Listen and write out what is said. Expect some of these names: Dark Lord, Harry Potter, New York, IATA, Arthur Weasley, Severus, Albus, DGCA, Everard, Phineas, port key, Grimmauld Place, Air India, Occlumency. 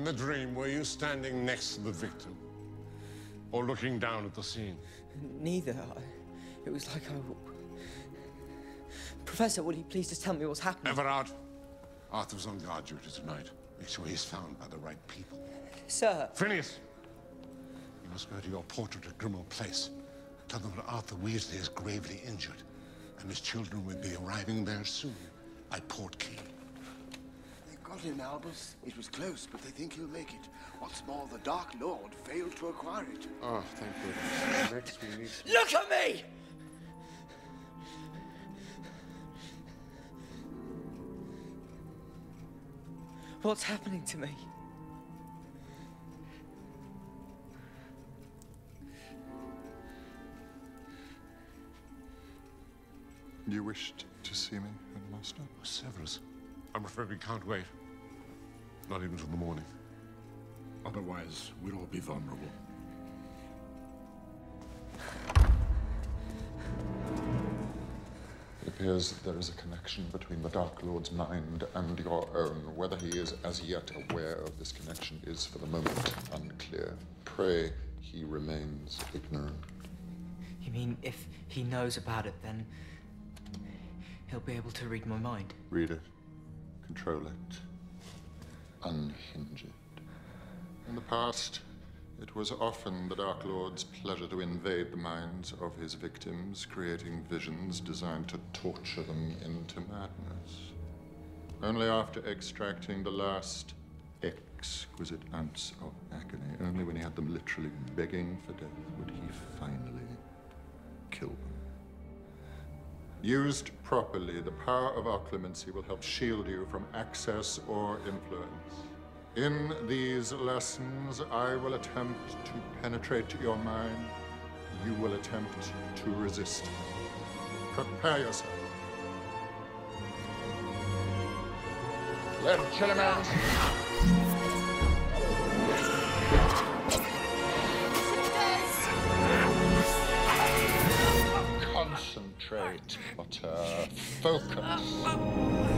In the dream, were you standing next to the victim? Or looking down at the scene? Neither. It was like I... Professor, will you please just tell me what's happening? Everard, Arthur's on guard duty tonight. Make sure he's found by the right people. Sir! Phineas! You must go to your portrait at Grimmauld Place. Tell them that Arthur Weasley is gravely injured, and his children will be arriving there soon, by port key. They got him, Albus. It was close, but they think he'll make it. What's more, the Dark Lord failed to acquire it. Oh, thank goodness. Next we need... Look at me! What's happening to me? You wished to see me, Headmaster? Severus, I'm afraid we can't wait. Not even till the morning. Otherwise, we'll all be vulnerable. It appears that there is a connection between the Dark Lord's mind and your own. Whether he is as yet aware of this connection is, for the moment, unclear. Pray he remains ignorant. You mean if he knows about it, then he'll be able to read my mind? Read it. Control it. Unhinge it. In the past, it was often the Dark Lord's pleasure to invade the minds of his victims, creating visions designed to torture them into madness. Only after extracting the last exquisite ounce of agony, only when he had them literally begging for death, would he finally kill them. Used properly, the power of Occlumency will help shield you from access or influence. In these lessons, I will attempt to penetrate your mind. You will attempt to resist. Prepare yourself. Let him chill him out. Concentrate, Potter. Focus.